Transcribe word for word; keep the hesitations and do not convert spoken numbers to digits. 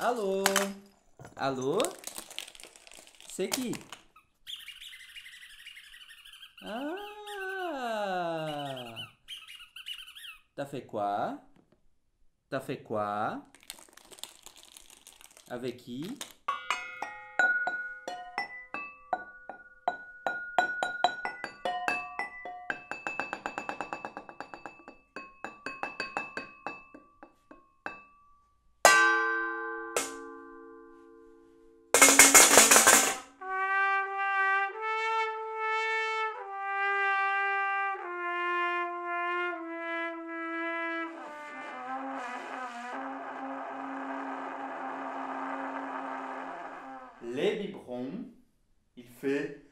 Alô? Alô? Seki? Ah! Tafekwa? Tafekwa? Aveki? Les biberons, il fait...